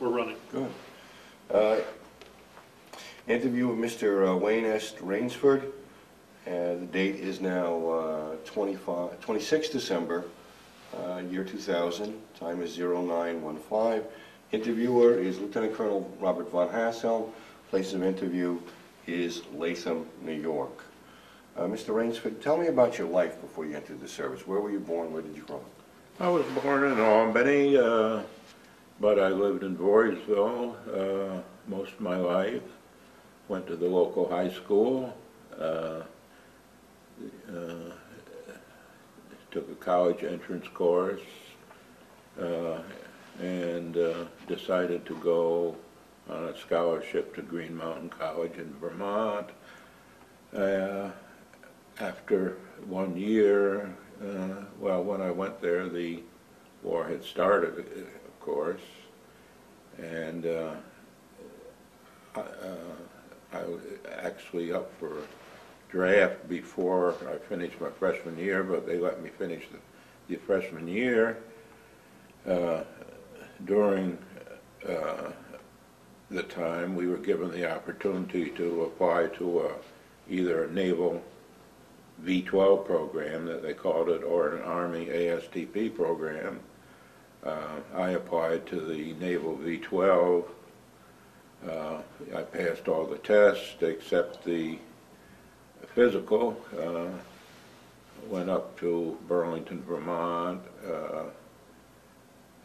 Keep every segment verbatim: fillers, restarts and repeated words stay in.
we're running. Good. Uh, interview with Mister Uh, Wayne S. Raynsford. Uh, the date is now uh, twenty-six December, uh, year two thousand. Time is zero nine one five. Interviewer is Lieutenant Colonel Robert Von Hassel. Place of interview is Latham, New York. Uh, Mister Raynsford, tell me about your life before you entered the service. Where were you born? Where did you grow up? I was born in Albany, uh, but I lived in Voorheesville uh, most of my life. Went to the local high school. Uh, uh, took a college entrance course uh, and uh, decided to go on a scholarship to Green Mountain College in Vermont. Uh, after one year, uh, well, when I went there, the war had started, of course, and uh, I, uh, I was actually up for draft before I finished my freshman year, but they let me finish the, the freshman year. Uh, during uh, the time, we were given the opportunity to apply to a either a naval V twelve program that they called it, or an Army A S T P program. Uh, I applied to the naval V twelve. Uh, I passed all the tests except the physical. Uh, went up to Burlington, Vermont, uh,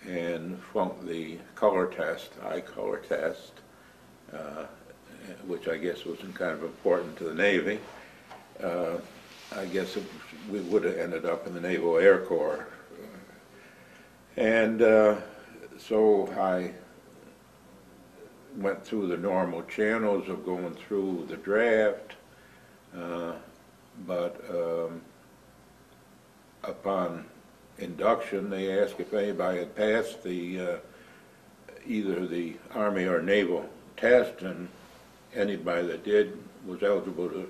and flunked the color test, eye color test. Uh, which I guess was kind of important to the Navy. Uh, I guess it, we would have ended up in the Naval Air Corps. And uh, so I went through the normal channels of going through the draft, uh, but um, upon induction they asked if anybody had passed the uh, either the Army or Naval test, and anybody that did was eligible to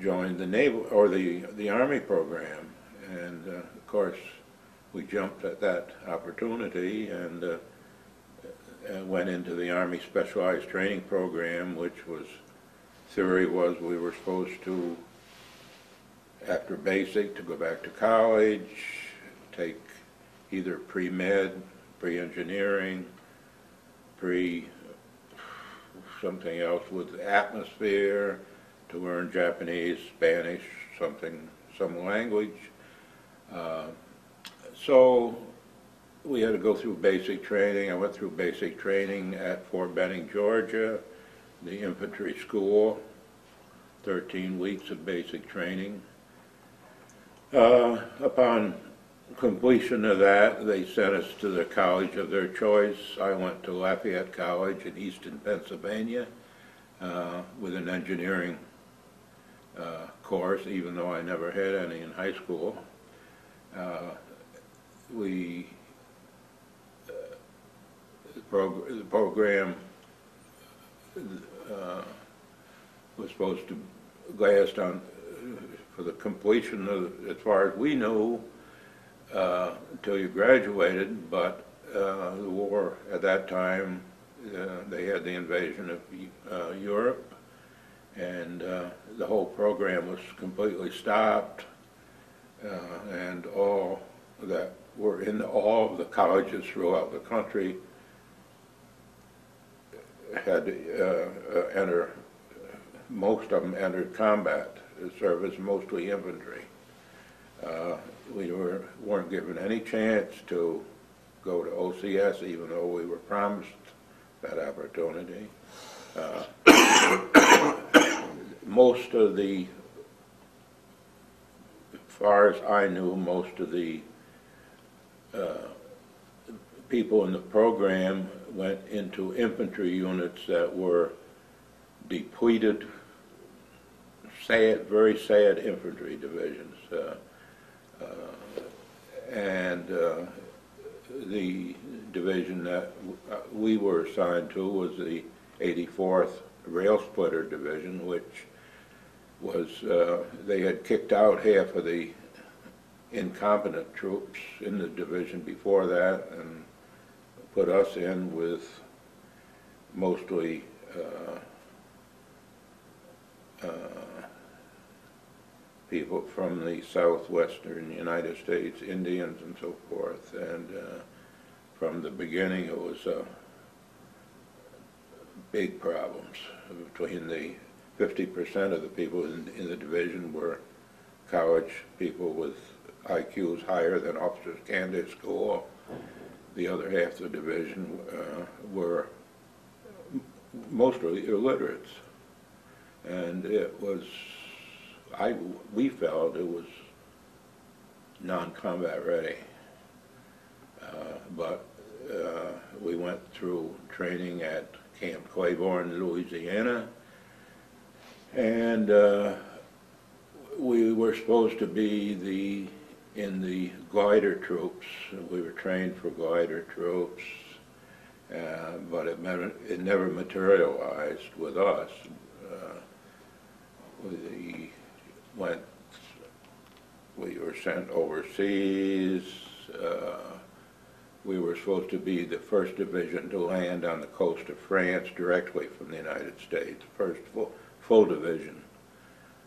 join the naval or the the Army program, and uh, of course we jumped at that opportunity and, uh, and went into the Army Specialized Training Program, which was theory was we were supposed to, after basic, to go back to college, take either pre-med, pre-engineering, pre something else with the atmosphere, to learn Japanese, Spanish, something, some language. Uh, so we had to go through basic training. I went through basic training at Fort Benning, Georgia, the infantry school, thirteen weeks of basic training. Uh, upon completion of that, they sent us to the college of their choice. I went to Lafayette College in Easton, Pennsylvania, uh, with an engineering uh, course, even though I never had any in high school. Uh, we, uh, the, prog the program uh, was supposed to last on, for the completion of, as far as we knew, Uh, until you graduated, but uh, the war at that time, uh, they had the invasion of uh, Europe, and uh, the whole program was completely stopped, uh, and all that were in all of the colleges throughout the country had to uh, uh, enter, most of them entered combat service, mostly infantry. Uh, we were, weren't given any chance to go to O C S, even though we were promised that opportunity. Uh, most of the, as far as I knew, most of the uh, people in the program went into infantry units that were depleted, sad, very sad infantry divisions. Uh, Uh, and uh, the division that we were assigned to was the eighty-fourth Rail Splitter Division, which was, uh, they had kicked out half of the incompetent troops in the division before that, and put us in with mostly uh, uh, people from the southwestern United States, Indians and so forth, and uh, from the beginning it was uh, big problems. Between the fifty percent of the people in, in the division were college people with I Qs higher than officers' candidate school. The other half of the division uh, were mostly illiterates, and it was, I, we felt it was non-combat ready, uh, but uh, we went through training at Camp Claiborne, Louisiana, and uh, we were supposed to be the in the glider troops. We were trained for glider troops, uh, but it, it never materialized with us. Uh, we went, we were sent overseas. Uh, we were supposed to be the first division to land on the coast of France directly from the United States, first full, full division.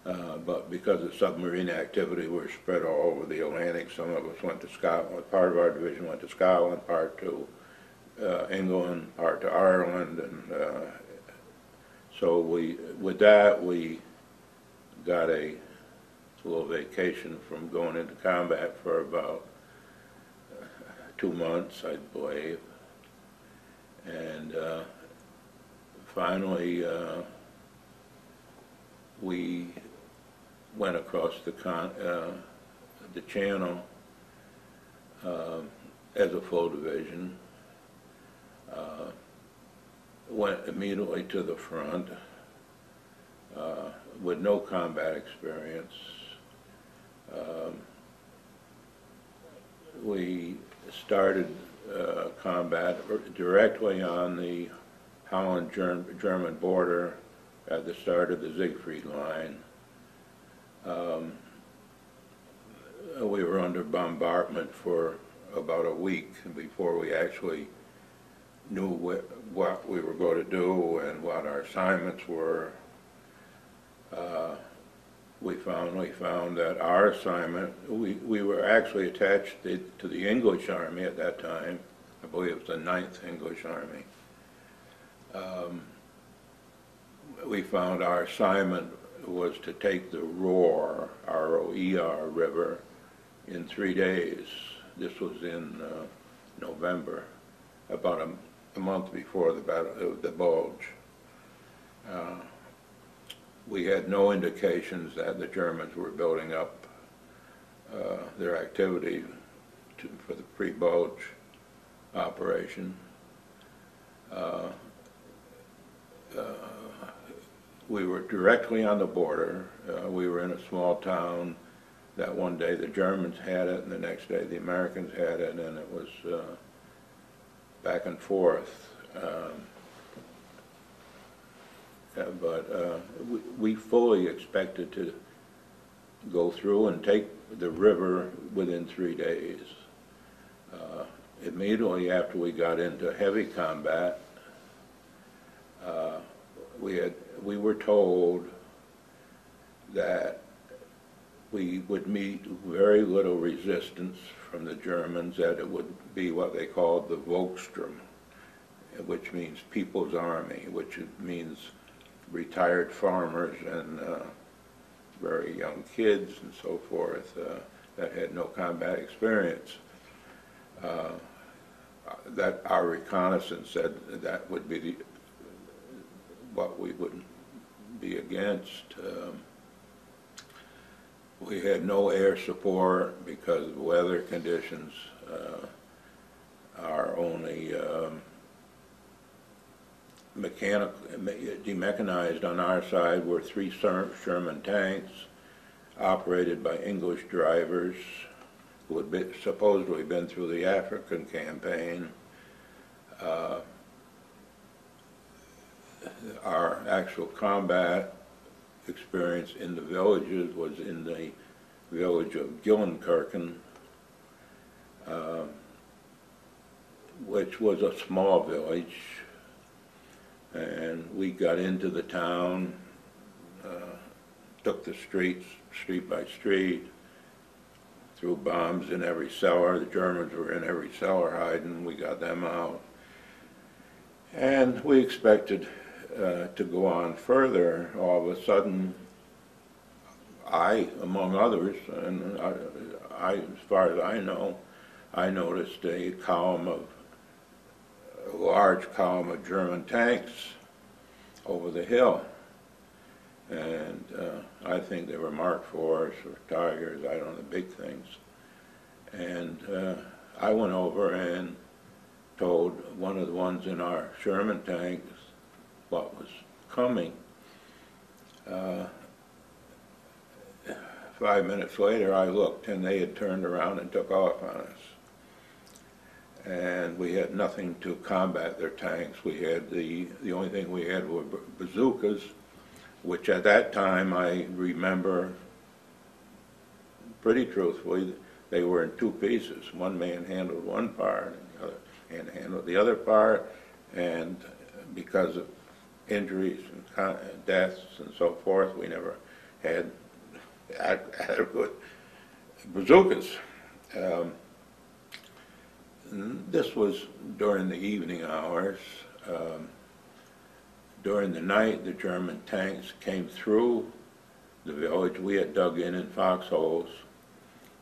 Uh, but because of submarine activity, we were spread all over the Atlantic. Some of us went to Scotland. Part of our division went to Scotland, part to uh, England, part to Ireland, and uh, so we, with that, we got a little vacation from going into combat for about uh, two months, I believe, and uh, finally uh, we went across the con uh, the channel uh, as a full division. Uh, went immediately to the front uh, with no combat experience. Um, we started uh, combat directly on the Holland-German border at the start of the Siegfried Line. Um, we were under bombardment for about a week before we actually knew wh what we were going to do and what our assignments were. Uh, we finally found that our assignment, we, we were actually attached to, to the English Army at that time. I believe it was the ninth English Army. Um, we found our assignment was to take the Roer, R O E R, river in three days. This was in uh, November, about a, a month before the Battle of the Bulge. Uh, we had no indications that the Germans were building up uh, their activity to, for the pre-Bulge operation. Uh, uh, We were directly on the border. Uh, we were in a small town that one day the Germans had it and the next day the Americans had it, and it was uh, back and forth. Um, yeah, but uh, we, we fully expected to go through and take the river within three days. Uh, immediately after we got into heavy combat, uh, we had we were told that we would meet very little resistance from the Germans, that it would be what they called the Volkssturm, which means People's Army, which means retired farmers and uh, very young kids and so forth uh, that had no combat experience. Uh, that our reconnaissance said that would be the what we would be against. Um, we had no air support because of weather conditions. Uh, our only um, mechanical, demechanized on our side were three Sherman tanks operated by English drivers who had been, supposedly been through the African campaign. Uh, Our actual combat experience in the villages was in the village of Gillenkirchen, uh, which was a small village, and we got into the town, uh, took the streets, street by street, threw bombs in every cellar. The Germans were in every cellar hiding. We got them out. And we expected uh, to go on further. All of a sudden, I, among others, and I, I, as far as I know, I noticed a column of, a large column of German tanks over the hill. And uh, I think they were marked for us or Tigers, I don't know, big things. And uh, I went over and told one of the ones in our Sherman tanks what was coming. Uh, Five minutes later, I looked, and they had turned around and took off on us. And we had nothing to combat their tanks. We had the, the only thing we had were bazookas, which at that time, I remember pretty truthfully, they were in two pieces. One man handled one part, and the other man handled the other part, and because of injuries and deaths and so forth, we never had adequate bazookas. Um, this was during the evening hours. Um, during the night, the German tanks came through the village. We had dug in in foxholes,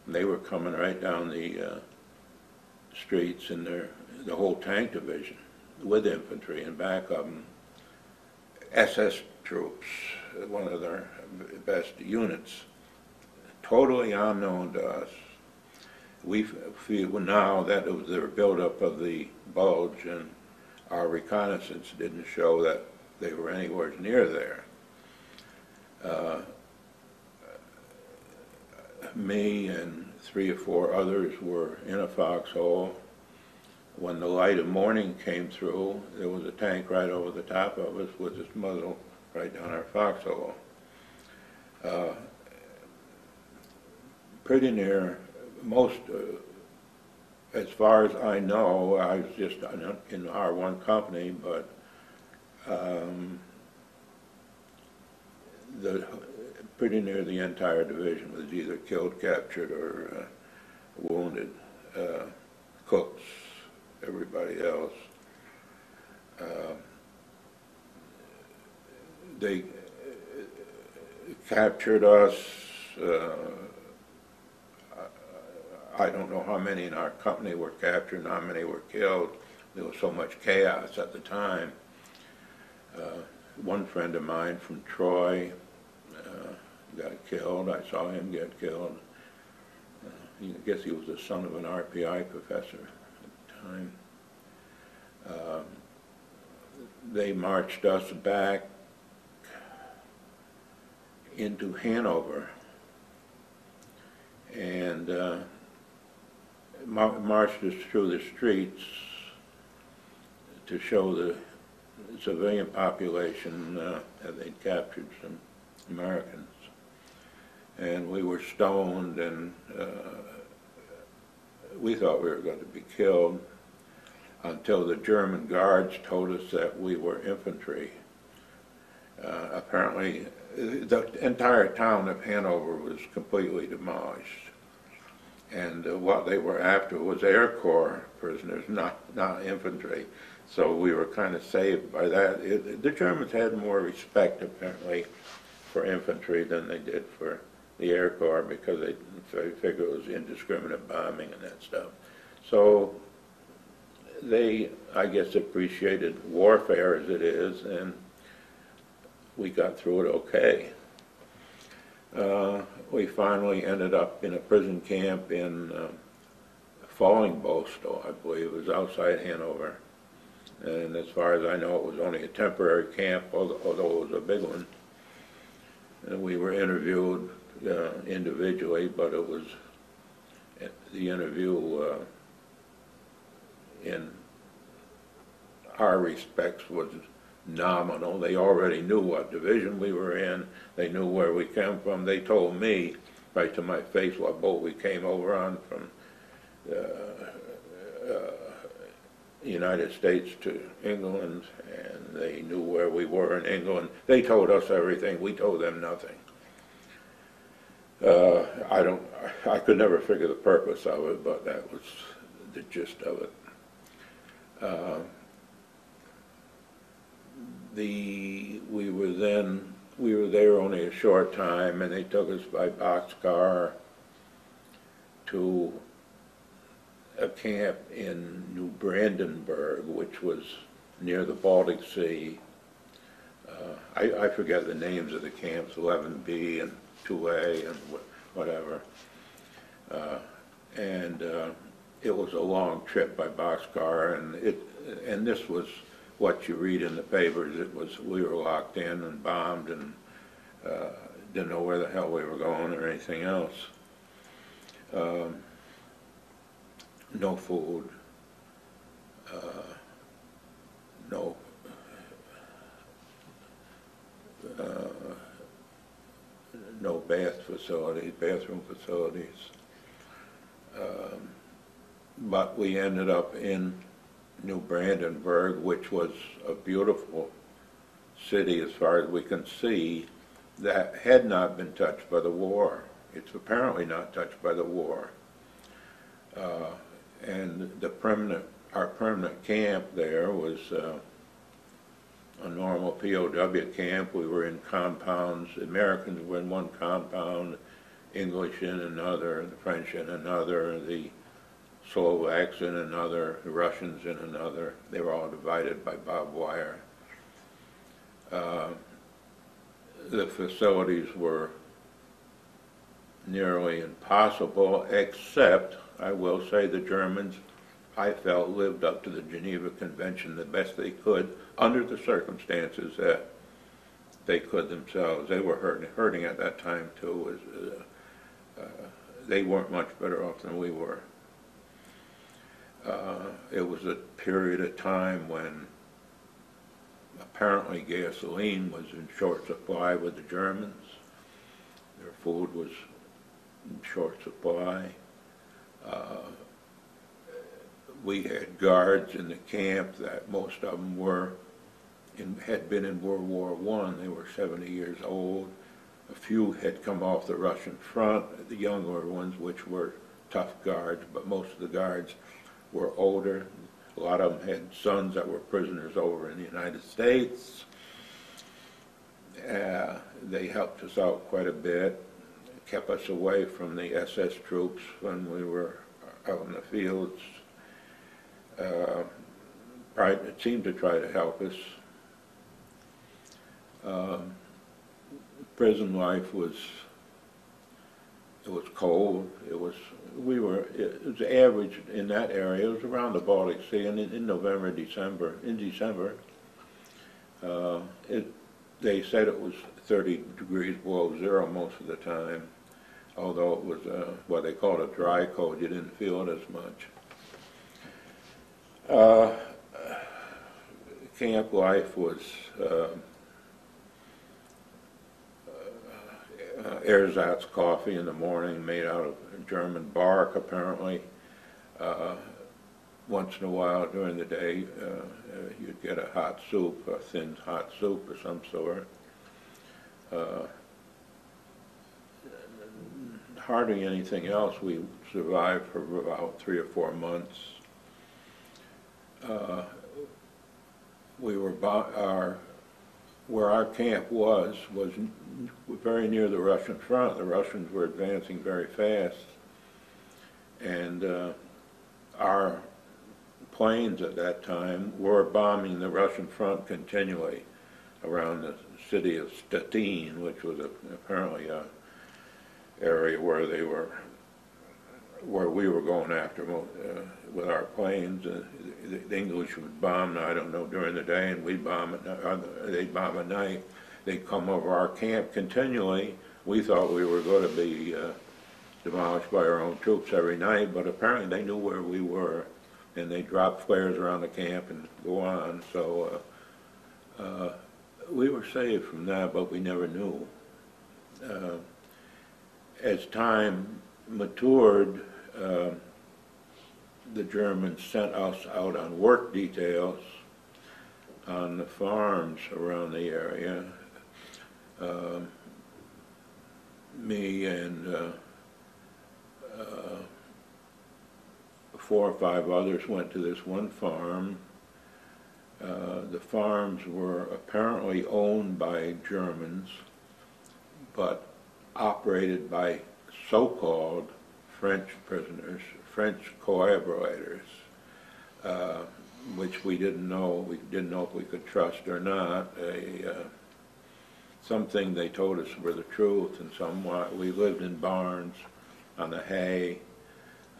and they were coming right down the uh, streets in their, the whole tank division with infantry and back of them. S S troops, one of their best units, totally unknown to us. We feel now that it was their buildup of the bulge, and our reconnaissance didn't show that they were anywhere near there. Uh, me and three or four others were in a foxhole. When the light of morning came through, there was a tank right over the top of us with its muzzle right down our foxhole. Uh, pretty near most, uh, as far as I know, I was just in our one company, but um, the, pretty near the entire division was either killed, captured, or uh, wounded. Uh, Cooks, everybody else. Uh, they captured us. Uh, I don't know how many in our company were captured and how many were killed. There was so much chaos at the time. Uh, one friend of mine from Troy uh, got killed. I saw him get killed. Uh, I guess he was the son of an R P I professor at the time. Uh, they marched us back into Hanover and uh, mar marched us through the streets to show the civilian population uh, that they'd captured some Americans. And we were stoned, and uh, we thought we were going to be killed until the German guards told us that we were infantry. Uh, apparently, the entire town of Hanover was completely demolished, and uh, what they were after was Air Corps prisoners, not not infantry. So we were kind of saved by that. It, the Germans had more respect apparently for infantry than they did for the Air Corps, because they, they figured it was indiscriminate bombing and that stuff. So they, I guess, appreciated warfare as it is, and we got through it okay. Uh, we finally ended up in a prison camp in uh, Fallingbostel, I believe. It was outside Hanover. And as far as I know, it was only a temporary camp, although, although it was a big one. And we were interviewed uh, individually, but it was the interview uh, in our respects was nominal. They already knew what division we were in. They knew where we came from. They told me right to my face what boat we came over on from uh, uh, United States to England, and they knew where we were in England. They told us everything. We told them nothing. Uh, I don't. I could never figure the purpose of it, but that was the gist of it. Uh, the we were then we were there only a short time, and they took us by boxcar to a camp in New Brandenburg, which was near the Baltic Sea. Uh, I, I forget the names of the camps, eleven B and two A and wh whatever. Uh, and uh, it was a long trip by boxcar, and it and this was what you read in the papers. It was we were locked in and bombed, and uh, didn't know where the hell we were going or anything else. Um, No food, uh, no uh, no bath facilities, bathroom facilities. Um, but we ended up in New Brandenburg, which was a beautiful city as far as we can see, that had not been touched by the war. It's apparently not touched by the war. Uh, And the permanent, our permanent camp there was uh, a normal P O W camp. We were in compounds. Americans were in one compound, English in another, the French in another, the Slovaks in another, the Russians in another. They were all divided by barbed wire. Uh, the facilities were nearly impossible, except I will say the Germans, I felt, lived up to the Geneva Convention the best they could under the circumstances that they could themselves. They were hurting, hurting at that time too. Was, uh, uh, they weren't much better off than we were. Uh, it was a period of time when apparently gasoline was in short supply with the Germans. Their food was in short supply. Uh, we had guards in the camp that most of them were in, had been in World War One. They were seventy years old. A few had come off the Russian front, the younger ones, which were tough guards, but most of the guards were older. A lot of them had sons that were prisoners over in the United States. Uh, they helped us out quite a bit. Kept us away from the S S troops when we were out in the fields. Uh, it seemed to try to help us. Um, prison life was, it was cold. It was, we were, it was average in that area. It was around the Baltic Sea, and in, in November, December, in December, uh, it, they said it was thirty degrees below zero most of the time, although it was uh, what they called a dry cold. You didn't feel it as much. Uh, camp life was uh, uh, ersatz coffee in the morning, made out of German bark apparently. Uh, once in a while during the day, uh, you'd get a hot soup, a thin hot soup of some sort. Uh, hardly anything else. We survived for about three or four months. Uh, we were our, where our camp was was very near the Russian front. The Russians were advancing very fast, and uh, our planes at that time were bombing the Russian front continually around the city of Stettin, which was a, apparently an area where they were, where we were going after most, uh, with our planes. Uh, the, the English would bomb, I don't know, during the day, and we'd bomb at night, they'd bomb at night. They'd come over our camp continually. We thought we were going to be uh, demolished by our own troops every night, but apparently they knew where we were, and they dropped flares around the camp and go on. So. Uh, uh, We were saved from that, but we never knew. Uh, as time matured, uh, the Germans sent us out on work details on the farms around the area. Uh, me and uh, uh, four or five others went to this one farm. Uh, the farms were apparently owned by Germans, but operated by so-called French prisoners, French collaborators, uh, which we didn't know. We didn't know if we could trust or not. They, uh, some things they told us were the truth, and some we lived in barns on the hay.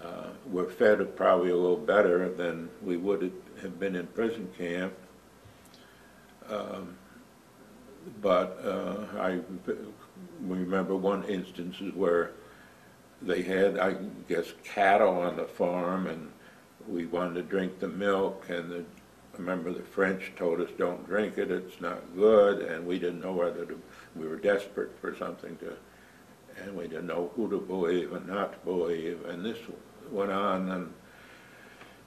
Uh, were fed probably a little better than we would have been in prison camp. Um, but uh, I remember one instance where they had, I guess, cattle on the farm, and we wanted to drink the milk, and the, I remember the French told us, don't drink it, it's not good, and we didn't know whether to, we were desperate for something to, and we didn't know who to believe and not to believe, and this went on, and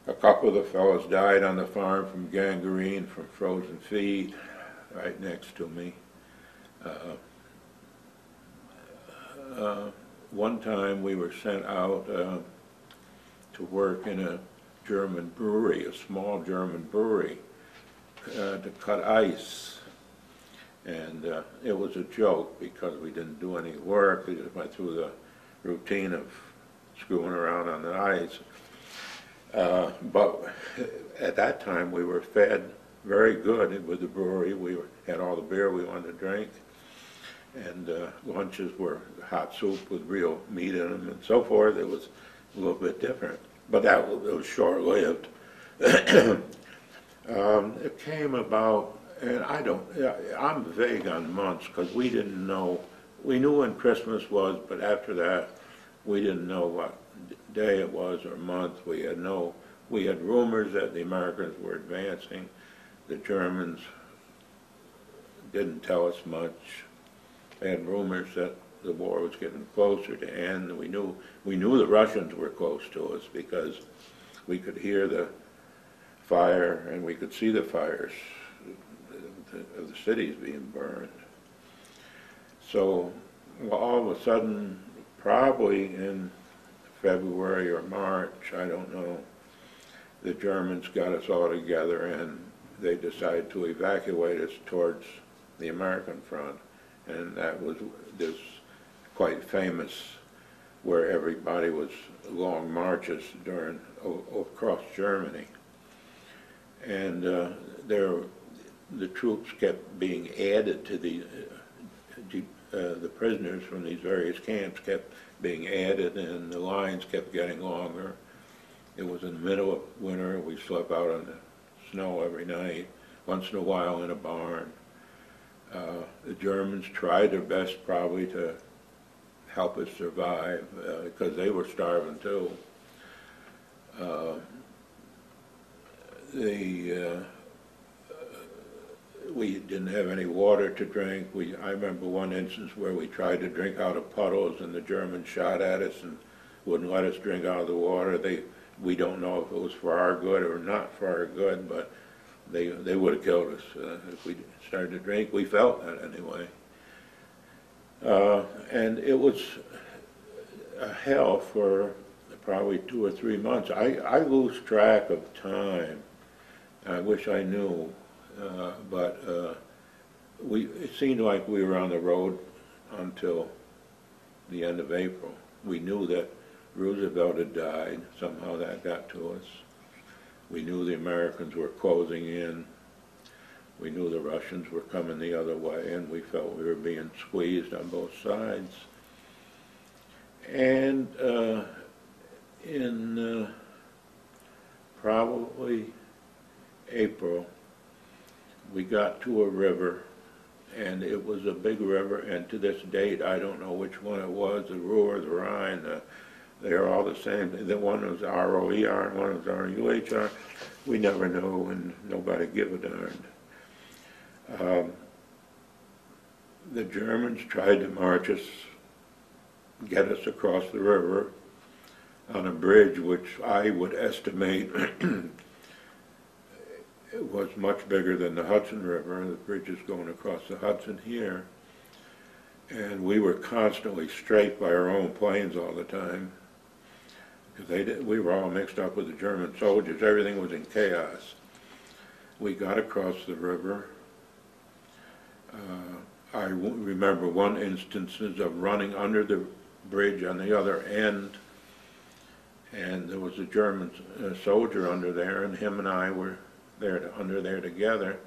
a couple of the fellows died on the farm from gangrene, from frozen feet, right next to me. Uh, uh, one time we were sent out uh, to work in a German brewery, a small German brewery, uh, to cut ice. And uh, it was a joke because we didn't do any work. We just went through the routine of screwing around on the ice. Uh, but at that time we were fed very good with the brewery. We were, had all the beer we wanted to drink. And uh, lunches were hot soup with real meat in them and so forth. It was a little bit different. But that it was short-lived. um, it came about, and I don't, I'm vague on months because we didn't know, we knew when Christmas was, but after that we didn't know what day it was or month. We had no, we had rumors that the Americans were advancing. The Germans didn't tell us much. They had rumors that the war was getting closer to end. We knew, we knew the Russians were close to us because we could hear the fire and we could see the fires of the cities being burned. So well, all of a sudden, probably in February or March, I don't know, the Germans got us all together and they decided to evacuate us towards the American front. And that was this quite famous where everybody was long marches during across Germany. And uh, there the troops kept being added to the, uh, uh, the prisoners from these various camps kept being added and the lines kept getting longer. It was in the middle of winter. We slept out on the snow every night, once in a while in a barn. Uh, the Germans tried their best probably to help us survive uh, because they were starving too. Uh, the, uh, we didn't have any water to drink. We, I remember one instance where we tried to drink out of puddles and the Germans shot at us and wouldn't let us drink out of the water. They, we don't know if it was for our good or not for our good, but they, they would have killed us uh, if we started to drink. We felt that anyway. Uh, and it was a hell for probably two or three months. I, I lose track of time. I wish I knew. Uh, but uh, we, it seemed like we were on the road until the end of April. We knew that Roosevelt had died. Somehow that got to us. We knew the Americans were closing in. We knew the Russians were coming the other way, and we felt we were being squeezed on both sides. And uh, in uh, probably April, we got to a river, and it was a big river, and to this date, I don't know which one it was, the Ruhr, the Rhine, the, they're all the same. The one was R O E R, and one was R U H R. We never knew, and nobody gave a darn. Um, the Germans tried to march us, get us across the river. on a bridge which I would estimate was much bigger than the Hudson River. The bridge is going across the Hudson here. And we were constantly strafed by our own planes all the time. Because they did, we were all mixed up with the German soldiers. Everything was in chaos. We got across the river. Uh, I w remember one instance of running under the bridge on the other end, and there was a German uh, soldier under there, and him and I were there to, under there together.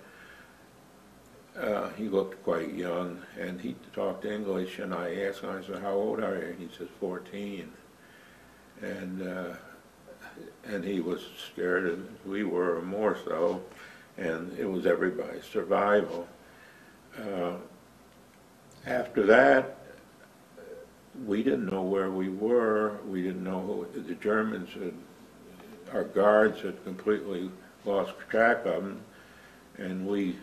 Uh, he looked quite young, and he talked English, and I asked him, I said, how old are you? And he says, fourteen. And, uh, and he was scared as we were, or more so, and it was everybody's survival. Uh, after that, we didn't know where we were. We didn't know who the Germans had, our guards had completely lost track of them, and we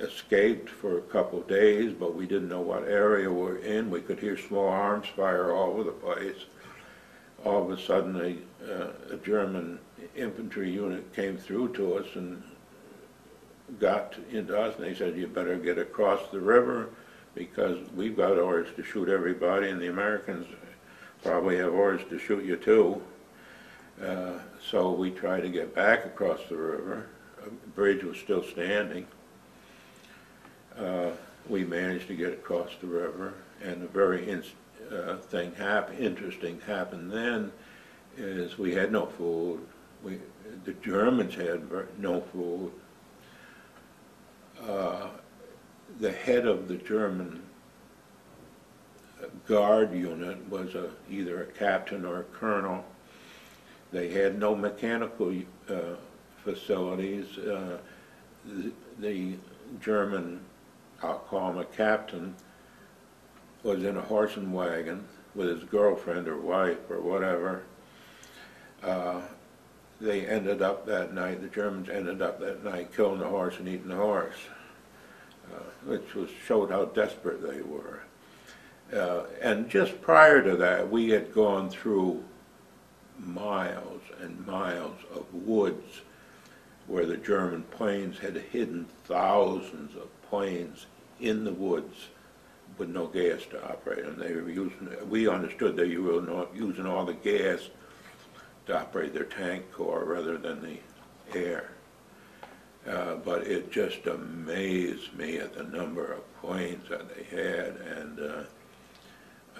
escaped for a couple of days, but we didn't know what area we were in. We could hear small arms fire all over the place. All of a sudden, a, uh, a German infantry unit came through to us and got into us, and they said, you better get across the river because we've got orders to shoot everybody, and the Americans probably have orders to shoot you too. Uh, so we tried to get back across the river. The bridge was still standing. Uh, we managed to get across the river, and a very in, uh, thing hap interesting happened then is we had no food. We, the Germans had no food. Uh, the head of the German guard unit was a, either a captain or a colonel. They had no mechanical uh, facilities. Uh, the, the German, I'll call him a captain, was in a horse and wagon with his girlfriend or wife or whatever. Uh, they ended up that night, the Germans ended up that night killing the horse and eating the horse, uh, which was, showed how desperate they were. Uh, and just prior to that, we had gone through miles and miles of woods where the German planes had hidden thousands of planes in the woods with no gas to operate them. They were using, we understood they were not using all the gas to operate their tank corps rather than the air. Uh, but it just amazed me at the number of planes that they had, and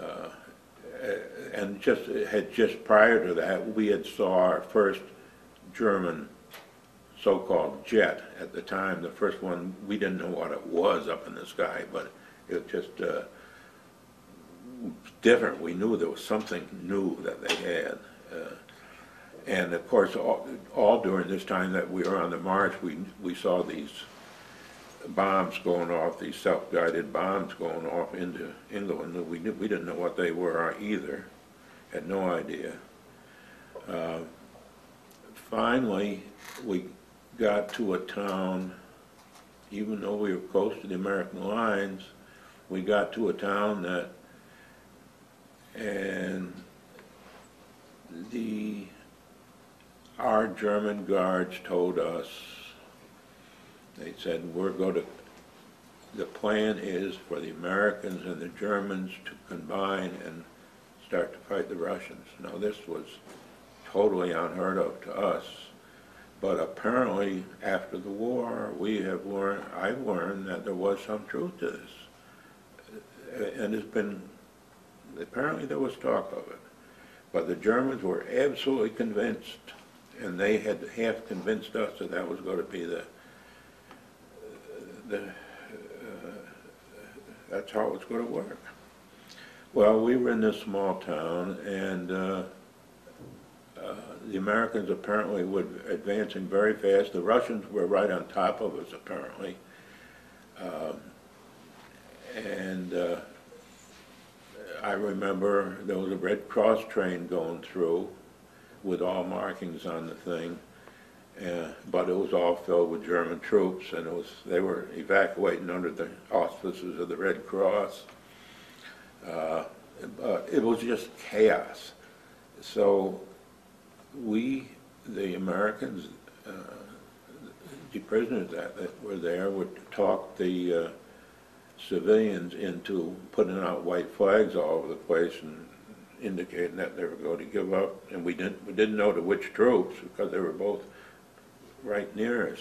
uh, uh, and just had just prior to that we had saw our first German so-called jet at the time. The first one, we didn't know what it was up in the sky, but it was just uh, different. We knew there was something new that they had. Uh, and of course, all, all during this time that we were on the march, we, we saw these bombs going off, these self-guided bombs going off into England. We, knew, we didn't know what they were either, had no idea. Uh, finally, we got to a town, even though we were close to the American lines, we got to a town that, and the, our German guards told us, they said, we're going to, the plan is for the Americans and the Germans to combine and start to fight the Russians. Now this was totally unheard of to us, but apparently after the war we have learned, I've learned that there was some truth to this. And it's been, apparently there was talk of it. But the Germans were absolutely convinced, and they had half convinced us that that was going to be the, the uh, that's how it was going to work. Well, we were in this small town, and uh, uh, the Americans apparently were advancing very fast. The Russians were right on top of us, apparently. Um, and uh, I remember there was a Red Cross train going through with all markings on the thing, uh, but it was all filled with German troops, and it was, they were evacuating under the auspices of the Red Cross. Uh, uh, it was just chaos. So we, the Americans, uh, the prisoners that, that were there, would talk the uh, civilians into putting out white flags all over the place and indicating that they were going to give up. And we didn't, we didn't know to which troops, because they were both right near us.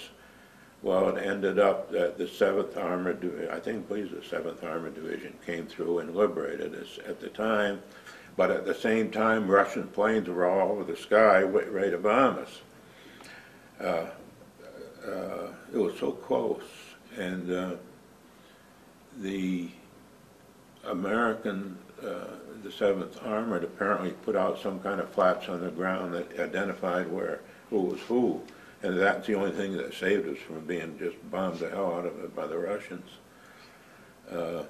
Well, it ended up that the seventh Armored Division, I think, please, the seventh Armored Division came through and liberated us at the time. But at the same time, Russian planes were all over the sky, ready to bomb us. Uh, uh, it was so close, and uh, the American, uh, the seventh Armored, apparently put out some kind of flaps on the ground that identified where who was who. And that's the only thing that saved us from being just bombed the hell out of it by the Russians. Uh,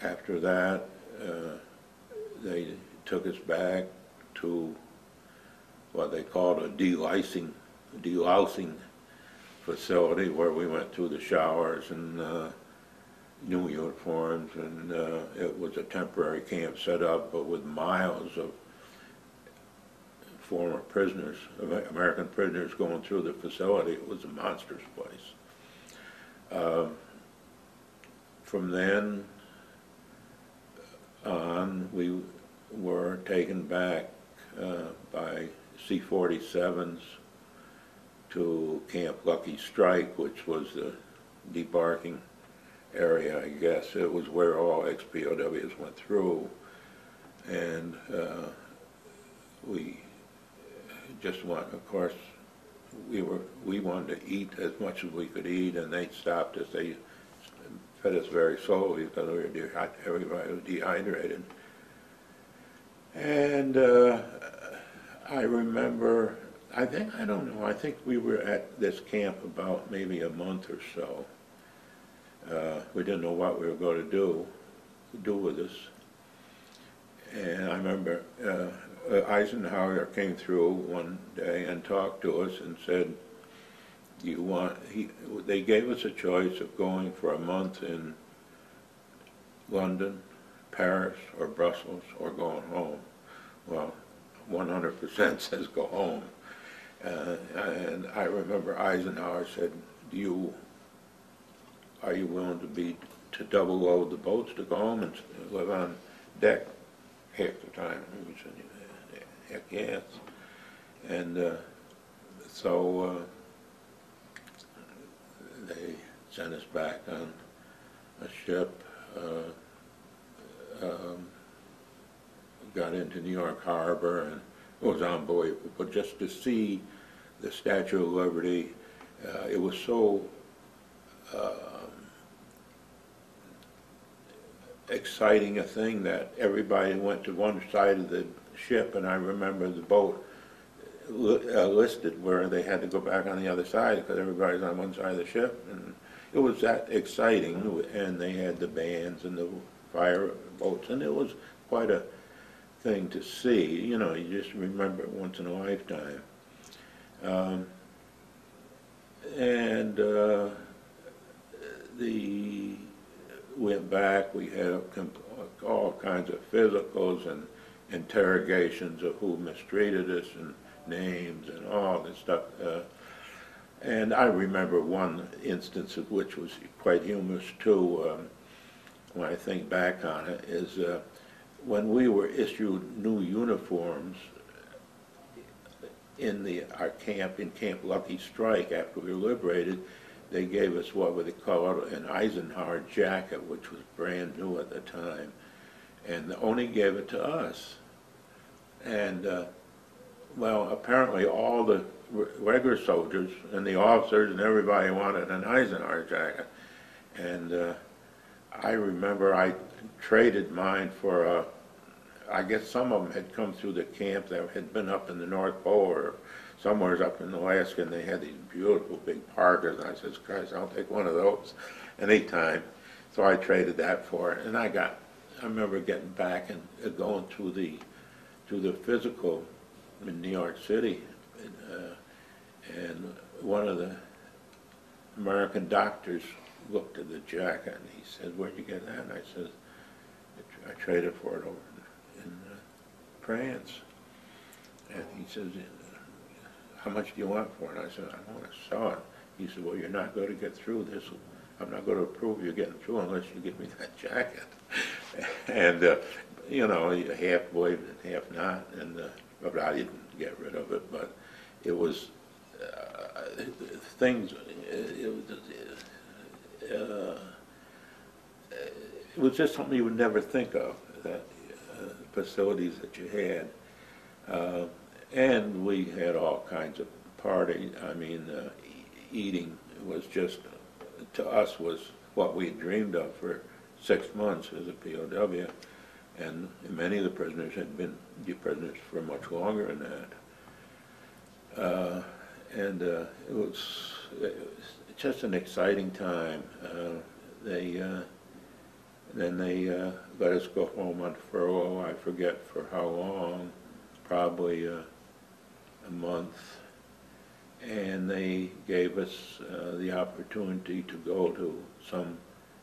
after that, uh, they took us back to what they called a de-licing, de-lousing facility, where we went through the showers and uh, new uniforms, and uh, it was a temporary camp set up, but with miles of former prisoners, American prisoners, going through the facility. It was a monstrous place. Um, from then on, we were taken back uh, by C forty-sevens to Camp Lucky Strike, which was the debarking area, I guess. It was where all ex-P O Ws went through, and uh, we just want, of course, we were we wanted to eat as much as we could eat, and they stopped us. They fed us very slowly because we were everybody was dehydrated. And uh, I remember, I think I don't know. I think we were at this camp about maybe a month or so. Uh, we didn't know what we were going to do do with this. And I remember. Uh, Uh, Eisenhower came through one day and talked to us and said, "You want?" He, they gave us a choice of going for a month in London, Paris, or Brussels, or going home. Well, one hundred percent says go home. Uh, and I remember Eisenhower said, "Do you? Are you willing to be to double load the boats to go home and live on deck half the time?" We said, heck yes. And uh, so uh, they sent us back on a ship, uh, um, got into New York Harbor, and it was unbelievable. But just to see the Statue of Liberty, uh, it was so um, exciting a thing that everybody went to one side of the ship, and I remember the boat listed where they had to go back on the other side because everybody's on one side of the ship, and it was that exciting. And they had the bands and the fire boats, and it was quite a thing to see. You know, you just remember it once in a lifetime. Um, and uh, the went back. We had all kinds of physicals and interrogations of who mistreated us and names and all this stuff. Uh, and I remember one instance of which was quite humorous too, um, when I think back on it, is uh, when we were issued new uniforms in the, our camp, in Camp Lucky Strike, after we were liberated, they gave us what they called an Eisenhower jacket, which was brand new at the time. And the O N I gave it to us. And, uh, well, apparently all the regular soldiers and the officers and everybody wanted an Eisenhower jacket. And uh, I remember I traded mine for, a, I guess some of them had come through the camp that had been up in the North Pole or somewhere up in Alaska, and they had these beautiful big parkas. And I said, "Christ, I'll take one of those anytime." So I traded that for it, and I got I remember getting back and going to the to the physical in New York City, and, uh, and one of the American doctors looked at the jacket and he said, "Where'd you get that?" And I said, I, tr I traded for it over in uh, France. And he says, how much do you want for it? I said, I want to sell it. He said, well, you're not going to get through this. I'm not going to approve you getting through unless you give me that jacket. And, uh, you know, half believed and half not. And uh, but I didn't get rid of it. But it was uh, things, it, it, uh, it was just something you would never think of, that uh, facilities that you had. Uh, and we had all kinds of parties. I mean, uh, eating was just, to us, was what we dreamed of for six months as a P O W, and many of the prisoners had been prisoners for much longer than that. Uh, and uh, it, was, it was just an exciting time. Uh, they uh, then they uh, let us go home on furlough. I forget for how long, probably uh, a month. And they gave us uh, the opportunity to go to some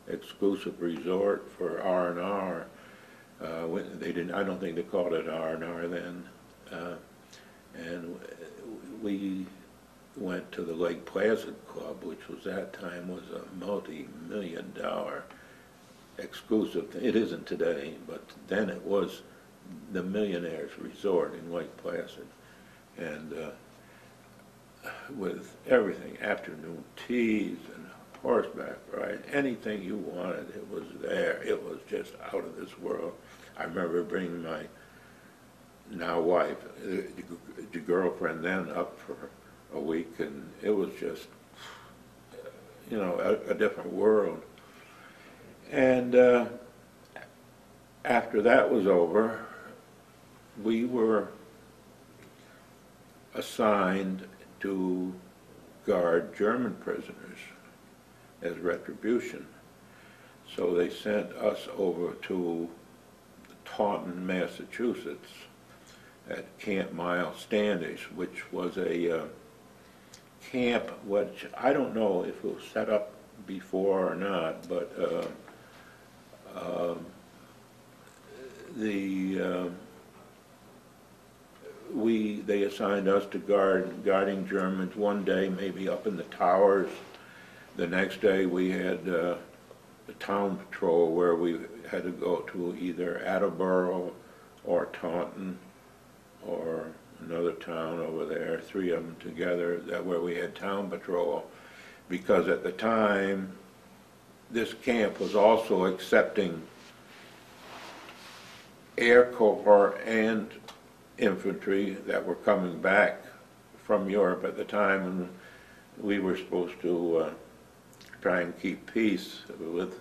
exclusive resort for R and R. Uh, we, they didn't. I don't think they called it R and R then. Uh, and we went to the Lake Placid Club, which was that time was a multi-million dollar exclusive. It isn't today, but then it was the millionaire's resort in Lake Placid, and. Uh, with everything, afternoon teas and horseback ride, anything you wanted, it was there. It was just out of this world. I remember bringing my now wife, the, the girlfriend then, up for a week, and it was just, you know, a, a different world. And uh, after that was over, we were assigned to guard German prisoners as retribution. So they sent us over to Taunton, Massachusetts, at Camp Miles Standish, which was a uh, camp which I don't know if it was set up before or not, but uh, uh, the uh, We, they assigned us to guard, guarding Germans one day, maybe up in the towers. The next day we had uh, a town patrol where we had to go to either Attleboro or Taunton or another town over there, three of them together, that where we had town patrol. Because at the time, this camp was also accepting air corps and infantry that were coming back from Europe at the time, and we were supposed to uh, try and keep peace with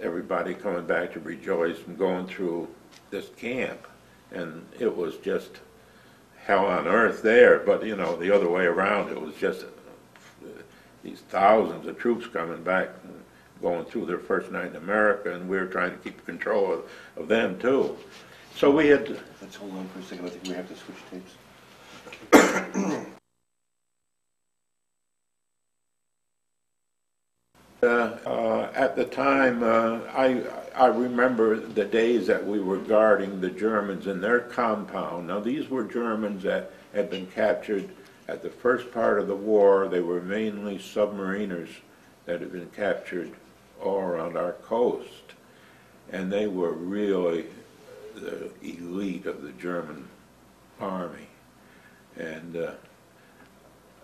everybody coming back to rejoice and going through this camp. And it was just hell on earth there, but you know, the other way around, it was just uh, these thousands of troops coming back and going through their first night in America, and we were trying to keep control of, of them too. So we had... To Let's hold on for a second. I think we have to switch tapes. uh, uh, at the time, uh, I, I remember the days that we were guarding the Germans in their compound. Now, these were Germans that had been captured at the first part of the war. They were mainly submariners that had been captured all around our coast. And they were really the elite of the German army, and uh,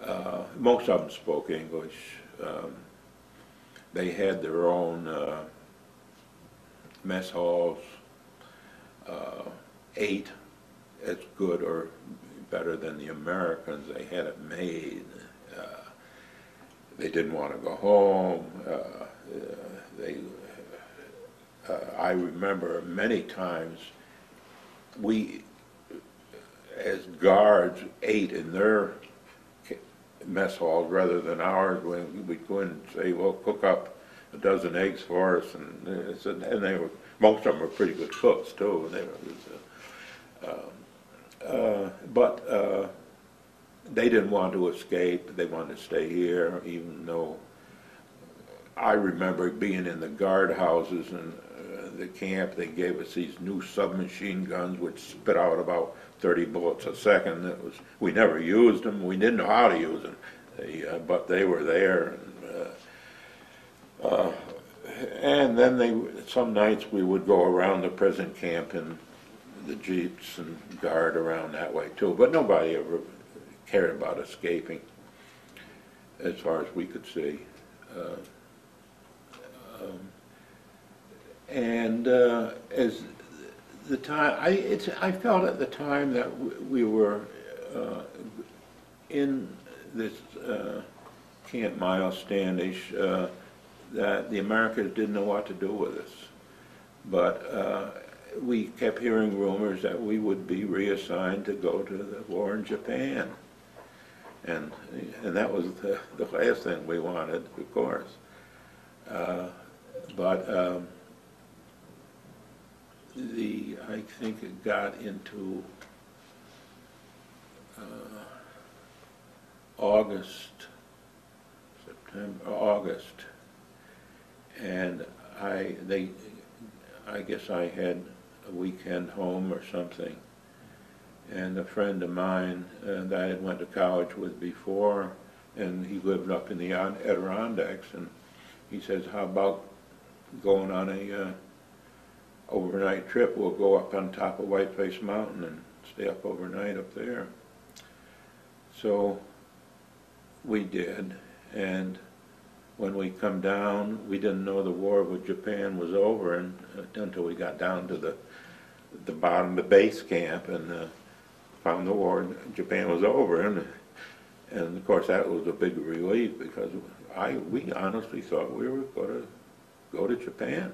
uh, most of them spoke English. Um, they had their own uh, mess halls, uh, ate as good or better than the Americans. They had it made. Uh, they didn't want to go home. Uh, uh, they, uh, I remember many times we, as guards, ate in their mess halls rather than ours. When we'd go in and say, well, cook up a dozen eggs for us, and, and they were, most of them were pretty good cooks too. They were, uh, uh, but uh, they didn't want to escape. They wanted to stay here, even though I remember being in the guard houses and the camp. They gave us these new submachine guns which spit out about thirty bullets a second. That was, we never used them. We didn't know how to use them, they, uh, but they were there. And, uh, uh, and then they, some nights we would go around the prison camp in the jeeps and guard around that way too. But nobody ever cared about escaping, as far as we could see. Uh, um, and uh, as the time, I, it's, I felt at the time that w we were uh, in this uh, Camp Miles Standish, uh, that the Americans didn't know what to do with us. But uh, we kept hearing rumors that we would be reassigned to go to the war in Japan. And, and that was the, the last thing we wanted, of course. Uh, but um, the, I think it got into uh, August, September, August, and I, they, I guess I had a weekend home or something. And a friend of mine uh, that I had went to college with before, and he lived up in the Adirondacks, and he says, how about going on a uh, overnight trip? We'll go up on top of Whiteface Mountain and stay up overnight up there. So we did, and when we come down, we didn't know the war with Japan was over and, uh, until we got down to the, the bottom of the base camp, and uh, found the war in Japan was over, and and of course that was a big relief, because I we honestly thought we were going to go to Japan,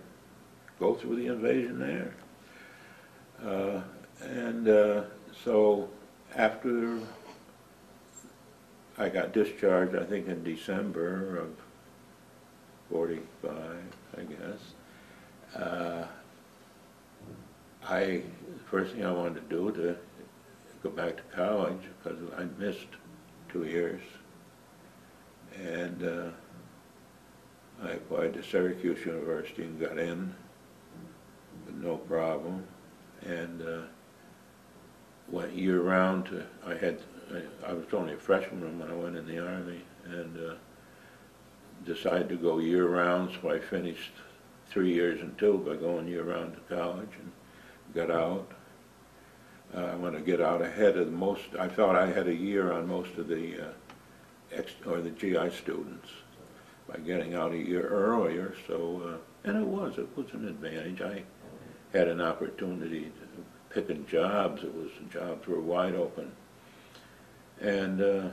go through the invasion there. Uh, and uh, so after I got discharged, I think in December of forty-five, I guess, uh, I, the first thing I wanted to do to go back to college, because I missed two years, and uh, I applied to Syracuse University and got in with no problem, and uh, went year round to, I had, I, I was only a freshman when I went in the Army, and uh, decided to go year round, so I finished three years and two by going year round to college, and got out. Uh, I want to get out ahead of the most. I thought I had a year on most of the uh, ex or the G I students by getting out a year earlier. So, uh, and it was it was an advantage. I had an opportunity to picking jobs. It was jobs were wide open, and uh,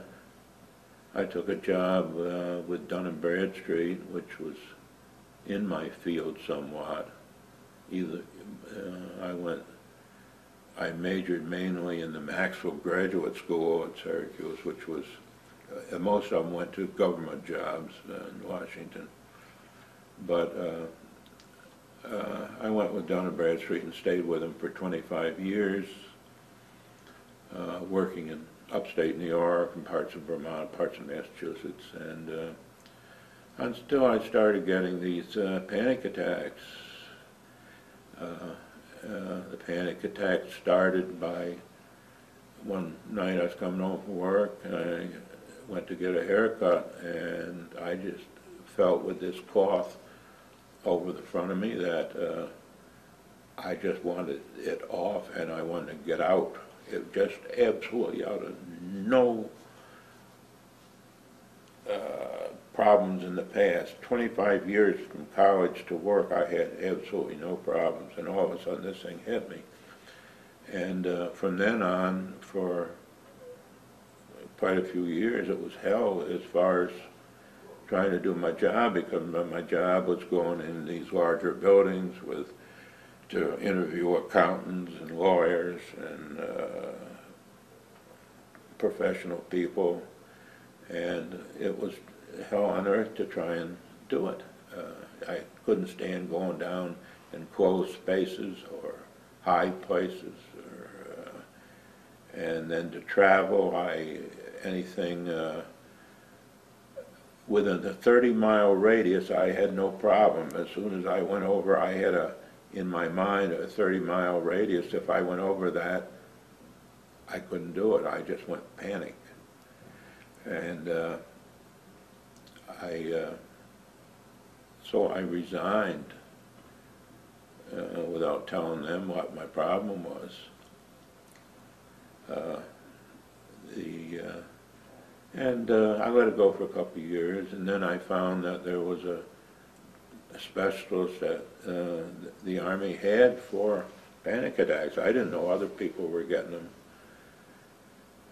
I took a job uh, with Dun and Bradstreet, which was in my field somewhat. Either uh, I went, I majored mainly in the Maxwell Graduate School at Syracuse, which was, uh, most of them went to government jobs uh, in Washington. But uh, uh, I went with Dun and Bradstreet and stayed with them for twenty-five years, uh, working in upstate New York and parts of Vermont, parts of Massachusetts, and uh, until I started getting these uh, panic attacks. Uh, uh, the panic attack started by one night I was coming home from work, and I went to get a haircut, and I just felt with this cloth over the front of me that uh, I just wanted it off, and I wanted to get out. It just absolutely out of no uh, problems in the past. twenty-five years from college to work, I had absolutely no problems, and all of a sudden this thing hit me. And uh, from then on, for quite a few years, it was hell as far as trying to do my job, because my job was going in these larger buildings with to interview accountants and lawyers and uh, professional people, and it was hell on earth to try and do it. Uh, I couldn't stand going down in closed spaces or high places, or, uh, and then to travel, I anything uh, within the thirty mile radius, I had no problem. As soon as I went over, I had a in my mind a thirty mile radius. If I went over that, I couldn't do it. I just went panic. And uh, I, uh, so I resigned uh, without telling them what my problem was. Uh, the, uh, and uh, I let it go for a couple of years, and then I found that there was a, a specialist that uh, the Army had for panic attacks. I didn't know other people were getting them.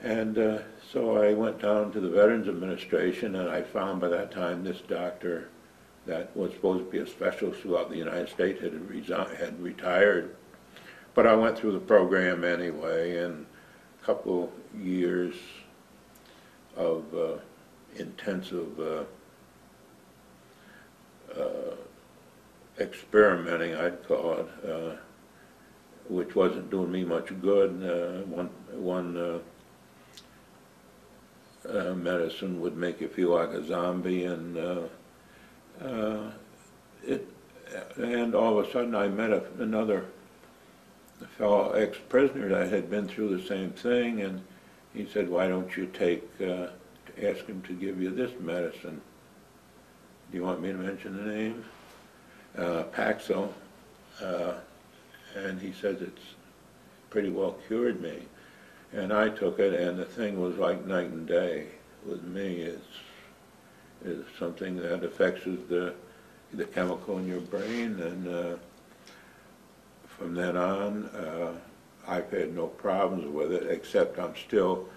And uh, so I went down to the Veterans Administration, and I found by that time this doctor that was supposed to be a specialist throughout the United States had, resi had retired. But I went through the program anyway, and a couple years of uh, intensive uh, uh, experimenting, I'd call it, uh, which wasn't doing me much good. Uh, one one uh, uh, medicine would make you feel like a zombie, and uh, uh, it. And all of a sudden, I met a, another fellow ex-prisoner that had been through the same thing, and he said, "Why don't you take? Uh, ask him to give you this medicine. Do you want me to mention the name? Uh, Paxil." Uh, And he says it's pretty well cured me. And I took it, and the thing was like night and day with me. It's, it's something that affects the, the chemical in your brain. And uh, from then on, uh, I've had no problems with it, except I'm still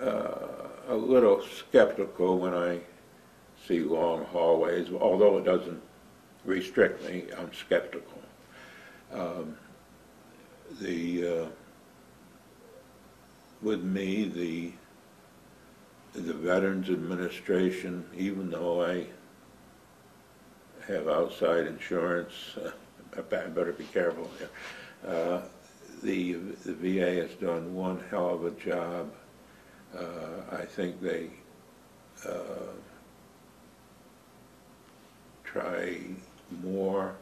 uh, a little skeptical when I see long hallways. Although it doesn't restrict me, I'm skeptical. Um, the uh, with me the the Veterans Administration, even though I have outside insurance, uh, I better be careful here. Uh, the the V A has done one hell of a job. Uh, I think they uh, try more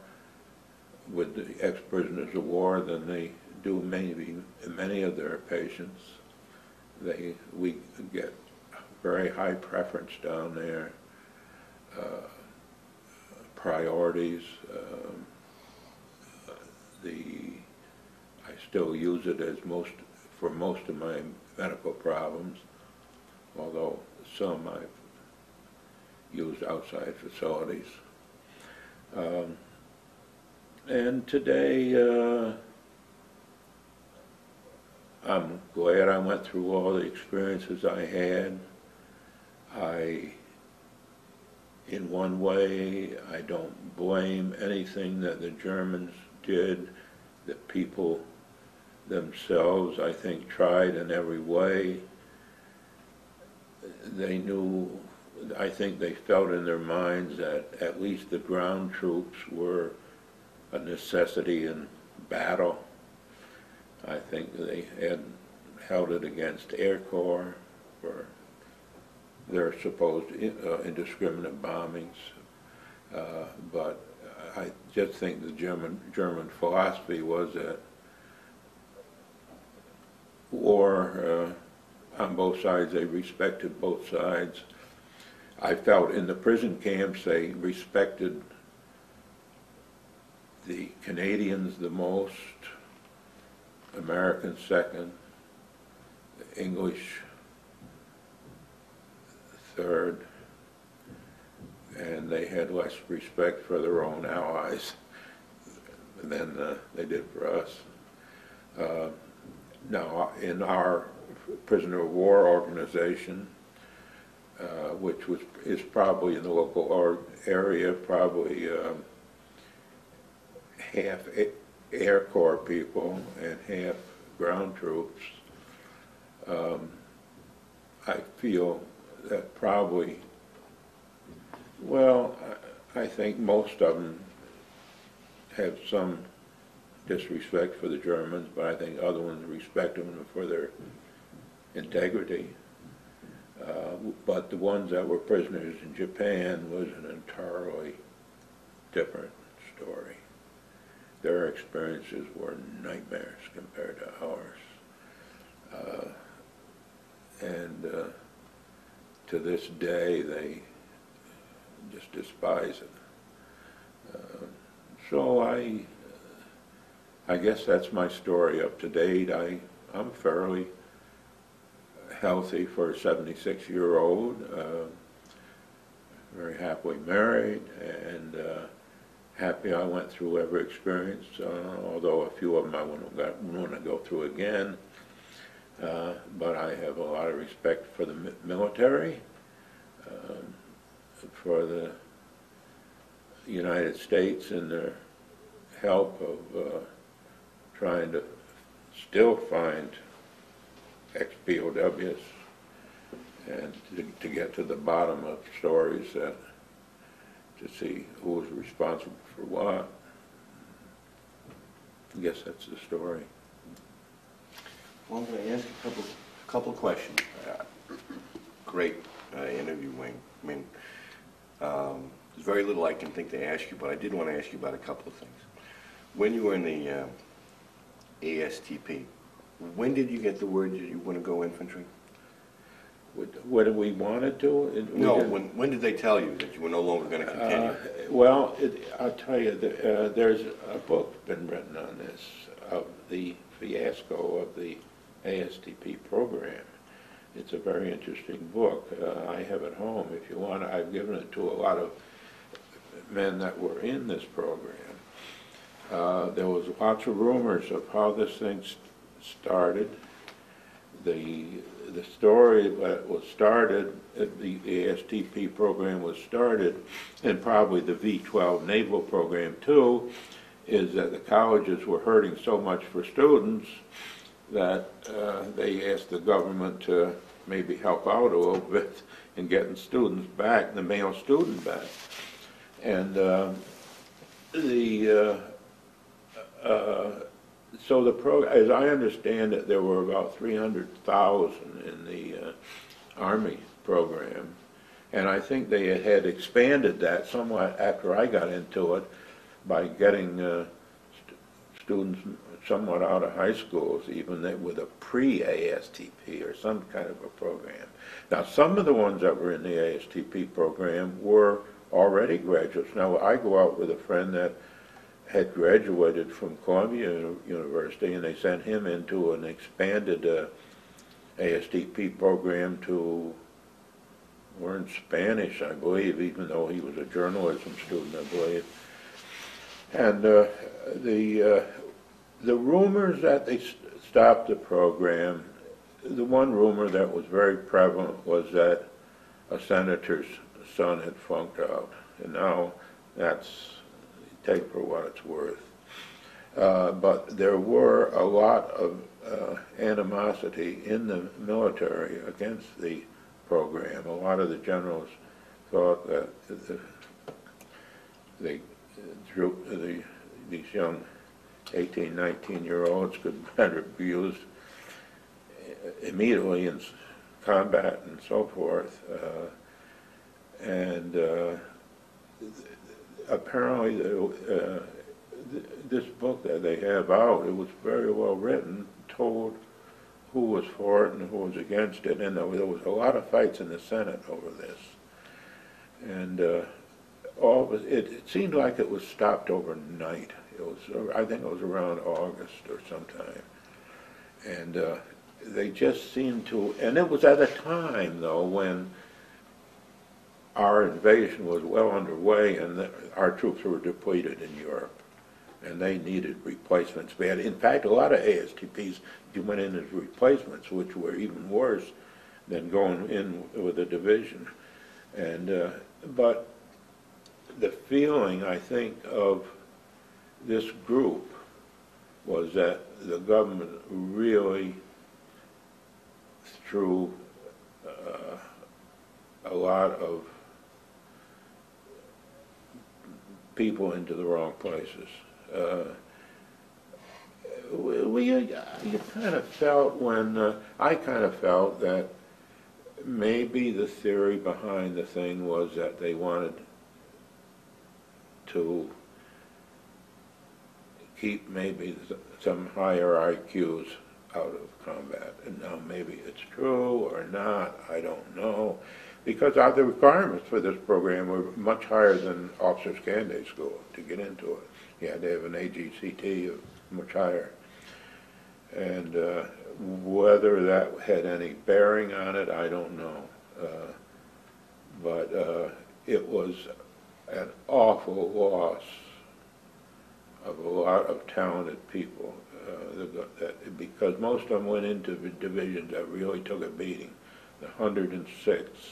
with the ex-prisoners of war than they do maybe many of their patients. They, we get very high preference down there, uh, priorities. Um, the, I still use it as most, for most of my medical problems, although some I've used outside facilities. Um, And today, uh, I'm glad I went through all the experiences I had. I, in one way, I don't blame anything that the Germans did. The people themselves, I think, tried in every way. They knew, I think they felt in their minds that at least the ground troops were a necessity in battle. I think they had held it against Air Corps for their supposed uh, indiscriminate bombings. Uh, but I just think the German, German philosophy was that war uh, on both sides, they respected both sides. I felt in the prison camps they respected the Canadians the most, Americans second, the English third, and they had less respect for their own allies than uh, they did for us. Uh, now, in our prisoner of war organization, uh, which was is probably in the local or area, probably. Uh, half Air Corps people and half ground troops. Um, I feel that probably, well, I think most of them have some disrespect for the Germans, but I think other ones respect them for their integrity. Uh, but the ones that were prisoners in Japan was an entirely different story. Their experiences were nightmares compared to ours. Uh, and uh, to this day, they just despise it. Uh, so I, I guess that's my story. Up to date, I, I'm fairly healthy for a seventy-six-year-old, uh, very happily married, and uh, happy I went through every experience, uh, although a few of them I wouldn't want to go through again. Uh, but I have a lot of respect for the military, um, for the United States and their help of uh, trying to still find ex-P O Ws and to, to get to the bottom of stories, that to see who was responsible for what. I guess that's the story. Well, I ask a couple a couple questions. Uh, great uh, interview, Wayne. I mean, um, there's very little I can think to ask you, but I did want to ask you about a couple of things. When you were in the uh, A S T P, when did you get the word that you want to go infantry? Whether we wanted to? It, no, we when, when did they tell you that you were no longer going to continue? Uh, well, it, I'll tell you, the, uh, there's a book been written on this, of the fiasco of the A S T P program. It's a very interesting book. Uh, I have it home if you want. I've given it to a lot of men that were in this program. Uh, there was lots of rumors of how this thing st started. The the story that was started, the A S T P program was started, and probably the V twelve naval program too, is that the colleges were hurting so much for students that uh, they asked the government to maybe help out a little bit in getting students back, the male student back. And uh, the uh, uh, so the program, as I understand it, there were about three hundred thousand in the uh, Army program, and I think they had expanded that somewhat after I got into it, by getting uh, st students somewhat out of high schools, even that with a pre-A S T P or some kind of a program. Now, some of the ones that were in the A S T P program were already graduates. Now, I go out with a friend that had graduated from Columbia University, and they sent him into an expanded uh, A S T P program to learn Spanish, I believe, even though he was a journalism student, I believe. And uh, the, uh, the rumors that they st stopped the program, the one rumor that was very prevalent was that a senator's son had funked out. And now that's, take for what it's worth. Uh, but there were a lot of uh, animosity in the military against the program. A lot of the generals thought that the, the Troop, the, these young eighteen, nineteen-year-olds could be used immediately in combat and so forth. Uh, and uh, apparently, the, uh, this book that they have out, it was very well written, told who was for it and who was against it, and there was a lot of fights in the Senate over this. And uh, All it, it seemed like it was stopped overnight. It was, I think it was around August or sometime. And uh, they just seemed to, and it was at a time, though, when our invasion was well underway and the, our troops were depleted in Europe. And they needed replacements bad. In fact, a lot of A S T Ps went in as replacements, which were even worse than going in with a division. And, uh, but... the feeling, I think, of this group was that the government really threw uh, a lot of people into the wrong places. Uh, we, you kind of felt when, uh, I kind of felt that maybe the theory behind the thing was that they wanted to keep maybe some higher I Qs out of combat. And now maybe it's true or not, I don't know, because the requirements for this program were much higher than officers' candidate school to get into it. Yeah, they have an A G C T much higher. And uh, whether that had any bearing on it, I don't know. Uh, but uh, it was an awful loss of a lot of talented people, uh, that, because most of them went into divisions that really took a beating. The one hundred and sixth,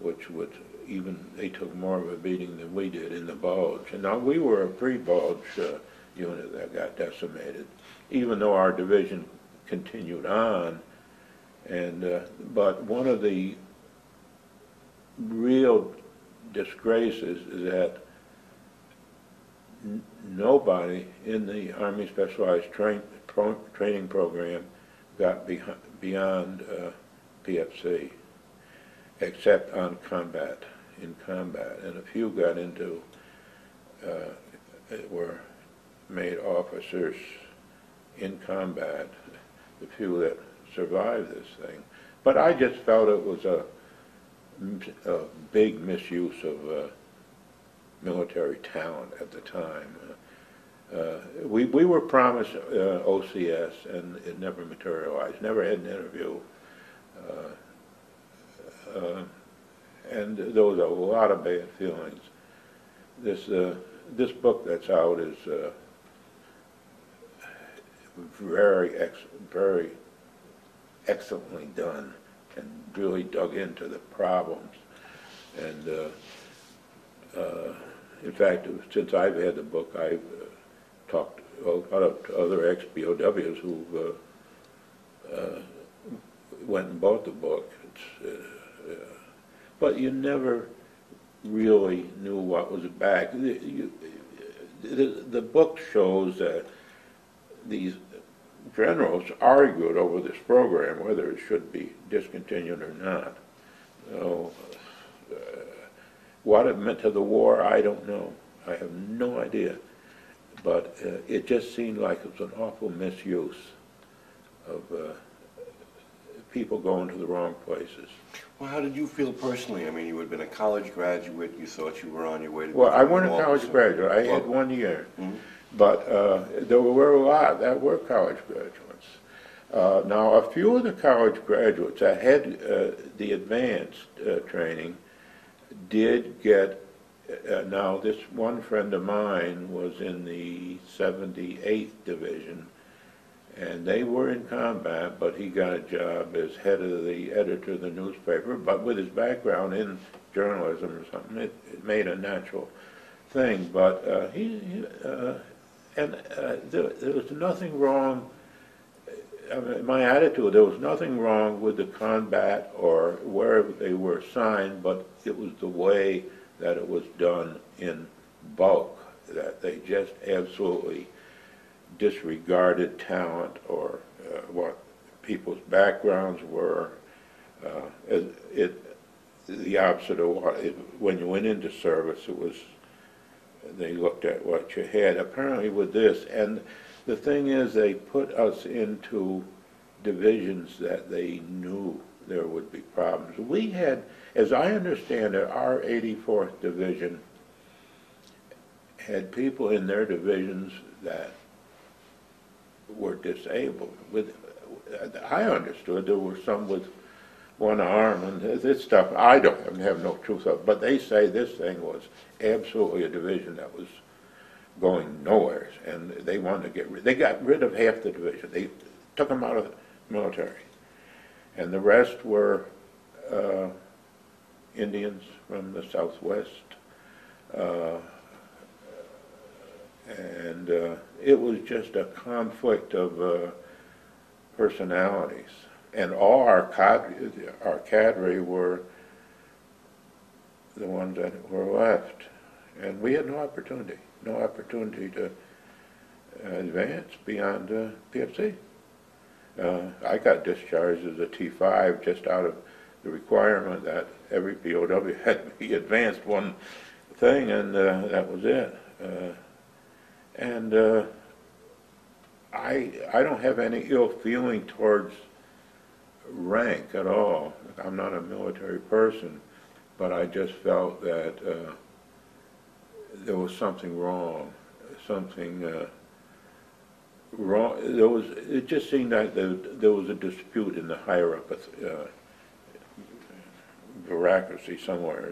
which would even, they took more of a beating than we did in the Bulge. And now we were a pre-Bulge uh, unit that got decimated, even though our division continued on. And uh, but one of the real disgraces is that n nobody in the Army Specialized train pro Training Program got be beyond uh, P F C, except on combat, in combat. And a few got into, uh, were made officers in combat, the few that survived this thing. But I just felt it was a, a big misuse of uh, military talent at the time. Uh, uh, we, we were promised uh, O C S, and it never materialized, never had an interview. Uh, uh, and there was a lot of bad feelings. This, uh, this book that's out is uh, very, ex very excellently done, and really dug into the problems. And uh, uh, in fact, since I've had the book, I've uh, talked a lot to other ex-B O Ws who've uh, uh, went and bought the book. It's, uh, uh, but you never really knew what was back. The, you, the, the book shows that these generals argued over this program, whether it should be discontinued or not. So, uh, what it meant to the war, I don't know. I have no idea. But uh, it just seemed like it was an awful misuse of uh, people going to the wrong places. Well, how did you feel personally? I mean, you had been a college graduate. You thought you were on your way to... Well, I wasn't a college graduate. I had one year. Mm-hmm. But uh, there were a lot that were college graduates. Uh, now, a few of the college graduates that had uh, the advanced uh, training did get... Uh, now, this one friend of mine was in the seventy-eighth Division, and they were in combat, but he got a job as head of the editor of the newspaper. But with his background in journalism or something, it, it made a natural thing. But uh, he, uh, and uh, there, there was nothing wrong, I mean, my attitude, there was nothing wrong with the combat or where they were assigned, but it was the way that it was done in bulk, that they just absolutely disregarded talent or uh, what people's backgrounds were. Uh, it, it, the opposite of what, it, when you went into service, it was, they looked at what you had. Apparently with this, and the thing is, they put us into divisions that they knew there would be problems. We had, as I understand it, our eighty-fourth Division had people in their divisions that were disabled. With, I understood there were some with one arm and this stuff. I don't have no truth of it, but they say this thing was absolutely a division that was going nowhere, and they wanted to get rid. They got rid of half the division. They took them out of the military, and the rest were uh, Indians from the Southwest. Uh, And uh, it was just a conflict of uh, personalities. And all our cadre, our cadre were the ones that were left. And we had no opportunity, no opportunity to uh, advance beyond uh, P F C. Uh, I got discharged as a T five just out of the requirement that every P O W had to be advanced one thing, and uh, that was it. Uh, And uh, I, I don't have any ill feeling towards rank at all. I'm not a military person, but I just felt that uh, there was something wrong, something uh, wrong. There was, it just seemed like there, there was a dispute in the higher up uh, bureaucracy somewhere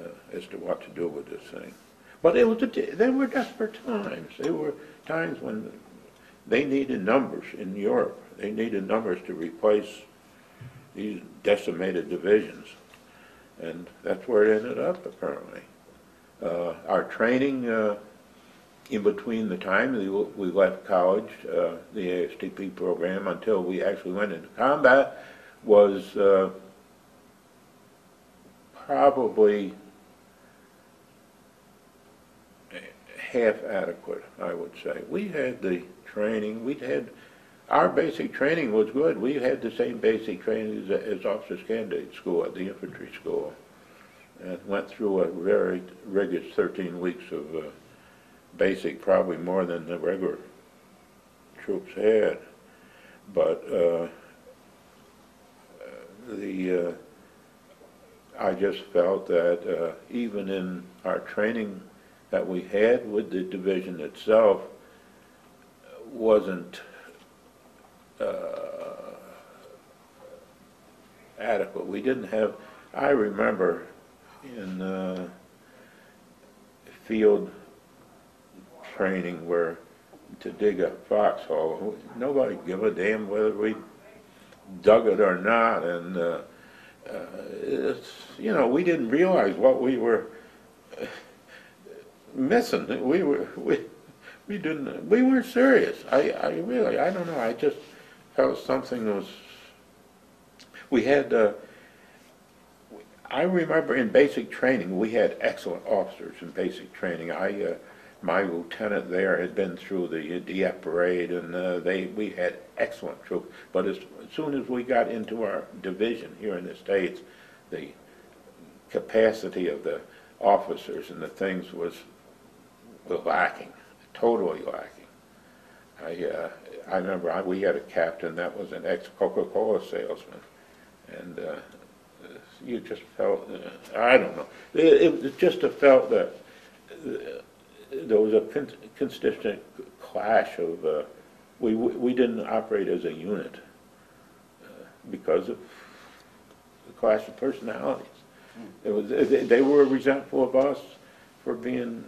as, uh, as to what to do with this thing. But it was a, they were desperate times. They were times when they needed numbers in Europe. They needed numbers to replace these decimated divisions. And that's where it ended up, apparently. Uh, our training uh, in between the time we left college, uh, the A S T P program, until we actually went into combat was uh, probably half adequate, I would say. We had the training, we had, our basic training was good. We had the same basic training as, as officers' candidate school at the infantry school, and went through a very rigorous thirteen weeks of uh, basic, probably more than the regular troops had. But uh, the uh, I just felt that uh, even in our training that we had with the division itself wasn't uh, adequate. We didn't have, I remember in uh, field training where to dig a foxhole, nobody give a damn whether we dug it or not, and uh, uh, it's, you know, we didn't realize what we were missing. We were we we didn't we weren't serious. I, I really I don't know. I just felt something was. We had. Uh, I remember in basic training we had excellent officers in basic training. I uh, my lieutenant there had been through the Dieppe parade, and uh, they we had excellent troops. But as, as soon as we got into our division here in the States, the capacity of the officers and the things was lacking, totally lacking. I uh, I remember I, we had a captain that was an ex-Coca-Cola salesman, and uh, you just felt uh, I don't know. It, it just felt that uh, there was a con consistent clash of uh, we we didn't operate as a unit uh, because of the clash of personalities. It was, they were resentful of us for being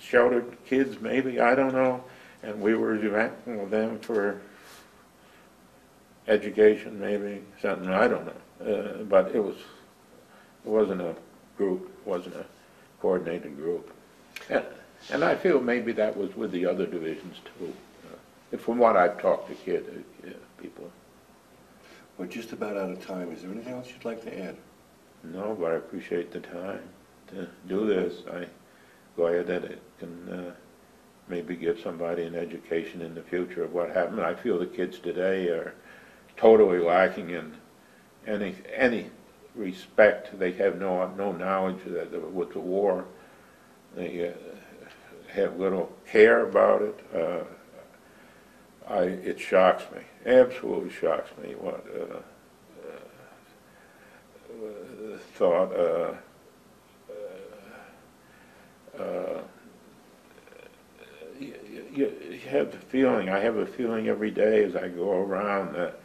sheltered kids, maybe, I don't know, and we were resentful of them for education, maybe, something, I don't know. Uh, but it was, it wasn't a group, it wasn't a coordinated group. And, and I feel maybe that was with the other divisions, too, uh, from what I've talked to kid, uh, people. We're just about out of time. Is there anything else you'd like to add? No, but I appreciate the time to do this. I'm glad that it can uh, maybe give somebody an education in the future of what happened. I feel the kids today are totally lacking in any any respect. They have no no knowledge that the, with the war. They uh, have little care about it. Uh, I it shocks me. Absolutely shocks me. What? Uh, thought uh, uh, uh, you, you have the feeling, I have a feeling every day as I go around that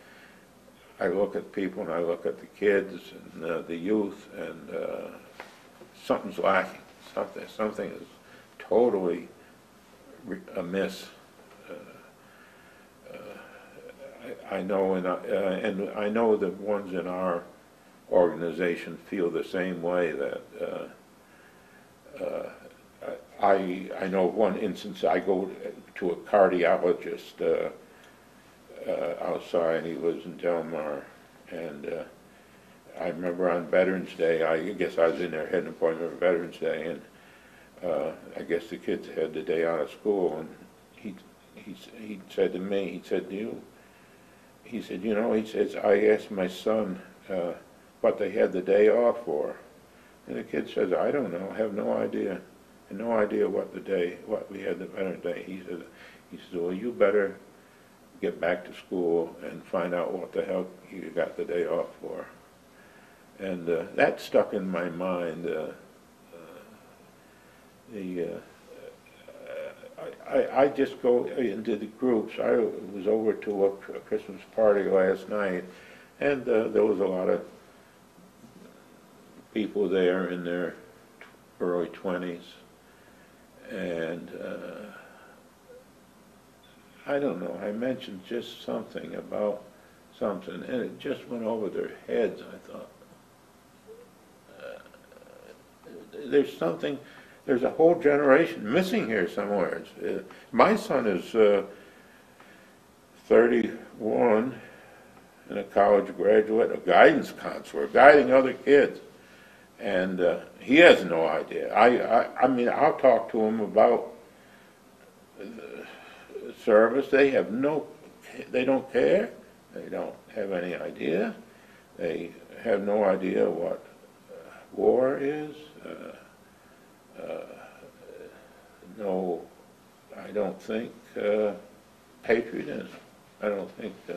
I look at people and I look at the kids and uh, the youth and uh, something's lacking, something, something is totally amiss. Uh, uh, I, I know and I, uh, and I know the ones in our organization feel the same way that uh, uh, I I know one instance I go to a cardiologist uh, uh, outside, he lives in Delmar, and uh, I remember on Veterans Day, I guess I was in there, had an appointment for Veterans Day, and uh, I guess the kids had the day out of school, and he he he said to me, he said, do you, he said, you know, he says, I asked my son uh, what they had the day off for, and the kid says, "I don't know, I have no idea, I have no idea what the day, what we had the Veterans Day." He says, He said, well, you better get back to school and find out what the hell you got the day off for. And uh, that stuck in my mind. Uh, uh, the, uh, I, I just go into the groups. I was over to a Christmas party last night, and uh, there was a lot of people there in their early twenties, and uh, I don't know, I mentioned just something about something, and it just went over their heads. I thought, uh, there's something, there's a whole generation missing here somewhere. It's, uh, my son is uh, thirty-one and a college graduate, a guidance counselor, guiding other kids. And uh, he has no idea. I, I, I mean, I'll talk to him about the service. They have no, they don't care. They don't have any idea. They have no idea what uh, war is. Uh, uh, no, I don't think uh, patriotism. I don't think, uh,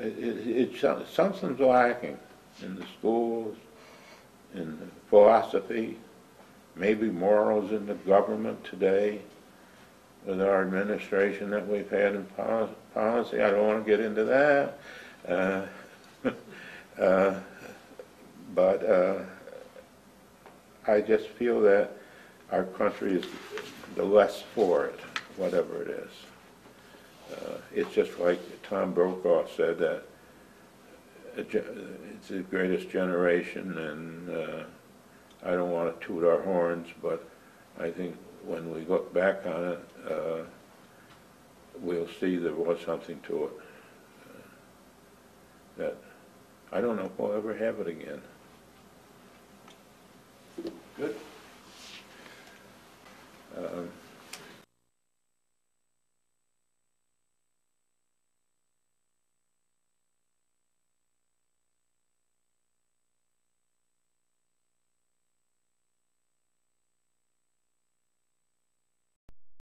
it, it, it, something's lacking in the schools, in philosophy, maybe morals in the government today, with our administration that we've had in policy. I don't want to get into that. Uh, uh, but uh, I just feel that our country is the less for it, whatever it is. Uh, it's just like Tom Brokaw said that it's the greatest generation, and uh, I don't want to toot our horns, but I think when we look back on it, uh, we'll see there was something to it uh, that I don't know if we'll ever have it again. Good.